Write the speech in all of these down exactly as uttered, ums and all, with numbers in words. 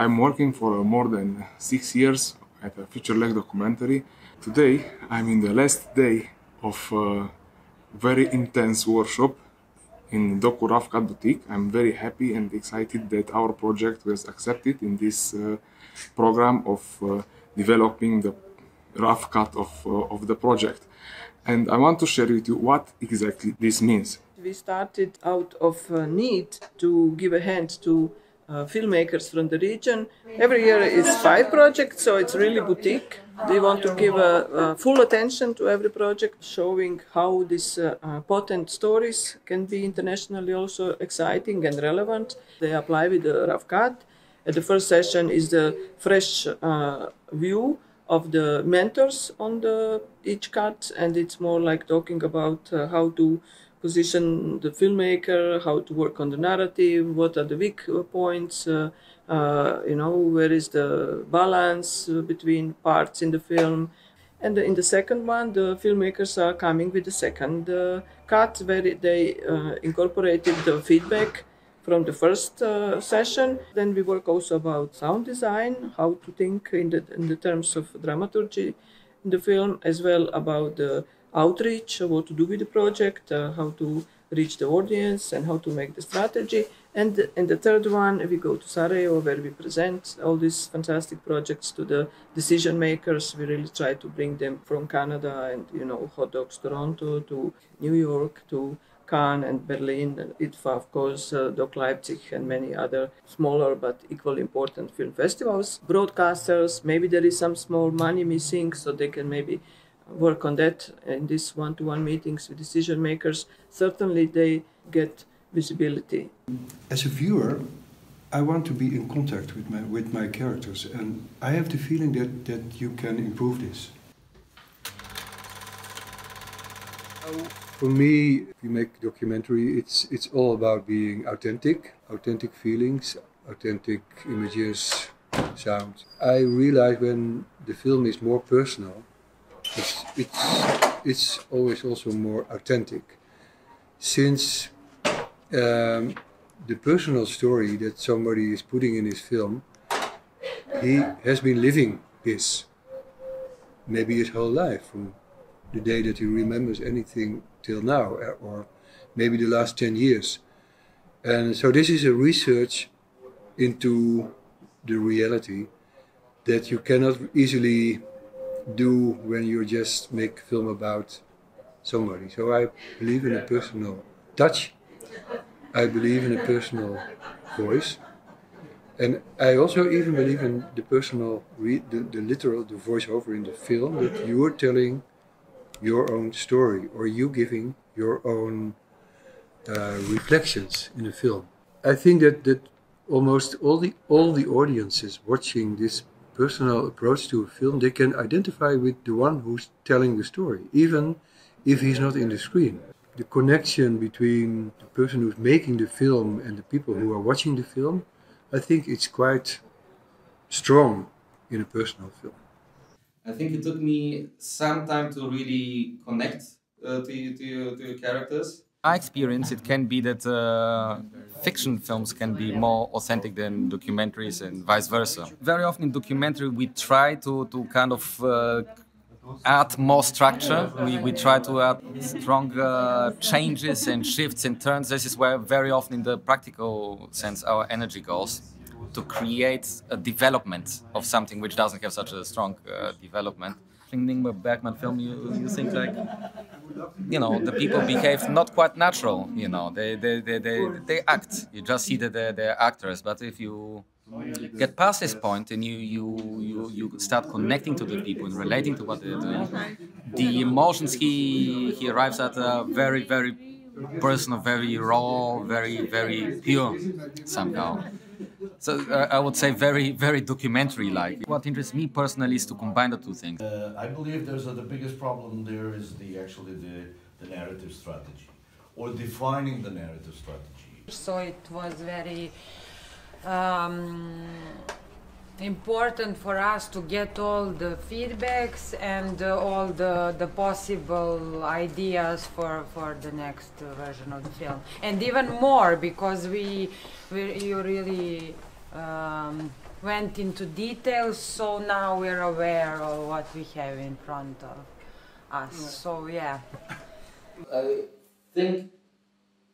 I'm working for more than six years at a feature-length documentary. Today I'm in the last day of a very intense workshop in Doku Rough Cut Boutique. I'm very happy and excited that our project was accepted in this uh, program of uh, developing the rough cut of, uh, of the project. And I want to share with you what exactly this means. We started out of a need to give a hand to uh, filmmakers from the region. Every year it's five projects, so it's really boutique. They want to give a, a full attention to every project, showing how these uh, uh, potent stories can be internationally also exciting and relevant. They apply with the rough cut. At the first session is the fresh uh, view of the mentors on the each cut, and it's more like talking about uh, how to position the filmmaker, how to work on the narrative, what are the weak points, uh, uh, you know, where is the balance between parts in the film. And in the second one, the filmmakers are coming with the second uh, cut, where they uh, incorporated the feedback from the first uh, session. Then we work also about sound design, how to think in the, in the terms of dramaturgy in the film, as well about the outreach, what to do with the project, uh, how to reach the audience and how to make the strategy. And in the third one, we go to Sarajevo, where we present all these fantastic projects to the decision makers. We really try to bring them from Canada and, you know, Hot Dogs Toronto to New York to Cannes and Berlin, and I T F A, of course, uh, Doc Leipzig, and many other smaller but equally important film festivals. Broadcasters, maybe there is some small money missing, so they can maybe work on that in these one-to-one meetings with decision makers. Certainly they get visibility. As a viewer, I want to be in contact with my, with my characters, and I have the feeling that, that you can improve this. For me, if you make documentary, it's, it's all about being authentic, authentic feelings, authentic images, sounds. I realize when the film is more personal, it's, it's, it's always also more authentic. Since um, the personal story that somebody is putting in his film, he has been living this, maybe his whole life, from the day that he remembers anything till now, or maybe the last ten years. And so this is a research into the reality that you cannot easily do when you just make film about somebody. So I believe in a personal touch, I believe in a personal voice, and I also even believe in the personal, re the, the literal, the voiceover in the film, that you are telling your own story, or you giving your own uh, reflections in a film. I think that, that almost all the, all the audiences watching this personal approach to a film, they can identify with the one who's telling the story, even if he's not in the screen. The connection between the person who's making the film and the people who are watching the film, I think it's quite strong in a personal film. I think it took me some time to really connect uh, to, to, to your characters. My experience, it can be that uh, fiction films can be more authentic than documentaries, and vice versa. Very often in documentary we try to, to kind of uh, add more structure, we, we try to add stronger changes and shifts and turns. This is where very often in the practical sense our energy goes, to create a development of something which doesn't have such a strong uh, development. In the Ingmar Bergman film, you, you think like, you know, the people behave not quite natural, you know, they, they, they, they, they act. You just see that they're, they're actors, but if you get past this point and you, you, you, you start connecting to the people and relating to what they're doing, the emotions he, he arrives at are very, very personal, very raw, very, very pure somehow. So uh, I would say very, very documentary-like. What interests me personally is to combine the two things. Uh, I believe there's a, the biggest problem there is the actually the, the narrative strategy, or defining the narrative strategy. So it was very um, important for us to get all the feedbacks and uh, all the, the possible ideas for, for the next uh, version of the film. And even more, because we, we you really... Um, went into details, so now we're aware of what we have in front of us. Yeah. So yeah. I think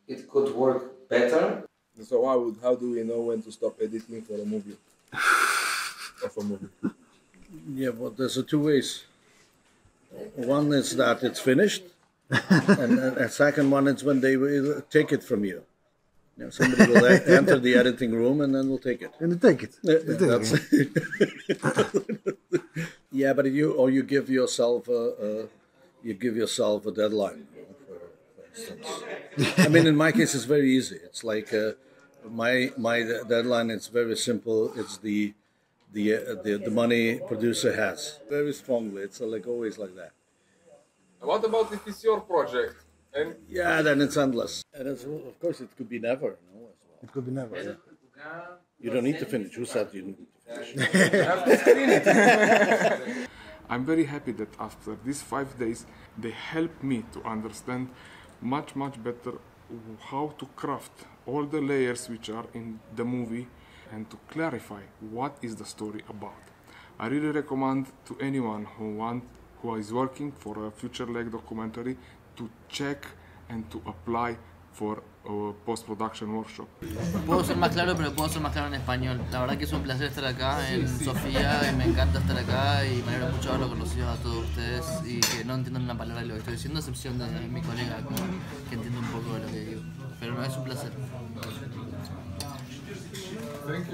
it could work better. So how, would, how do we know when to stop editing for a movie? of a movie? Yeah, but there's a two ways. One is that it's finished, and the second one is when they will take it from you. You know, somebody will enter the editing room and then we'll take it. And they take it. Yeah, they take that's it. Yeah, but you or you give yourself a, a you give yourself a deadline. You know, for, for instance, I mean, in my case, it's very easy. It's like uh, my my deadline. It's very simple. It's the the uh, the the money producer has very strongly. It's like always like that. What about if it's your project? And yeah, then it's endless. And it's, of course, it could be never. No, as well. It could be never. Yeah. You don't need to finish. Who said you need to finish? I'm very happy that after these five days, they helped me to understand much, much better how to craft all the layers which are in the movie and to clarify what is the story about. I really recommend to anyone who want, who is working for a feature-length documentary to check and to apply for a post-production workshop. Puedo ser más claro, pero puedo ser más claro en español. La verdad que es un placer estar acá en Sofía, y me encanta estar acá y me alegra mucho haberlo conocido a todos ustedes y que no entiendan una palabra de lo que estoy diciendo, a excepción de mi colega que entiende un poco de lo que digo. Pero no, es un placer.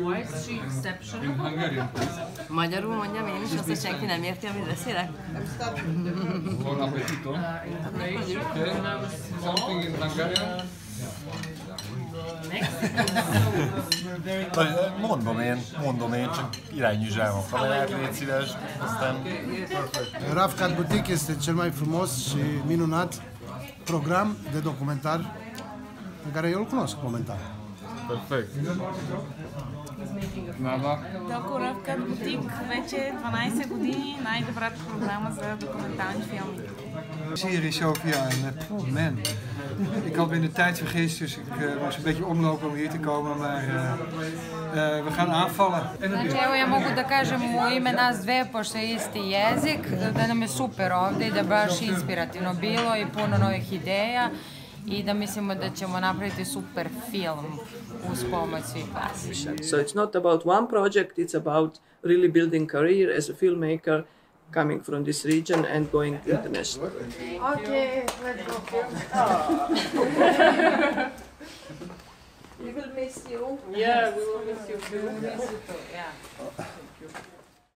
Why is she exceptional? In Hungarian, please. Magyar mondja, én is azt, hogy senki nem érti, amit beszélek. Bon appetito. Something in Hungarian? Mondom én, mondom én, csak irányítsd a kamerát, légy szíves, aztán... Rough Cut Boutique este cel mai frumos și minunat program de documentar pe care eu îl cunosc momentan. Perfect. Doku Rough Cut Boutique вече дванадесет години най-добрата програма за документални филми. Serie Sofia en oh man, ik had me in de tijd vergist, dus ik uh, was een beetje omlopen om hier te komen, maar uh, uh, we gaan aanvallen. Znači, evo ja mogu da kažem u ime nas dve, pošto je isti jezik, da nam je super ovdje i da baš inspirativno bilo I puno novih ideja. I da mislimo da ćemo napraviti super film uz pomoć svih vas. So it's not about one project, it's about really building career as a filmmaker coming from this region and going international. Okay, let's go film. We will miss you. Yeah, we will miss you. We will miss you too, yeah.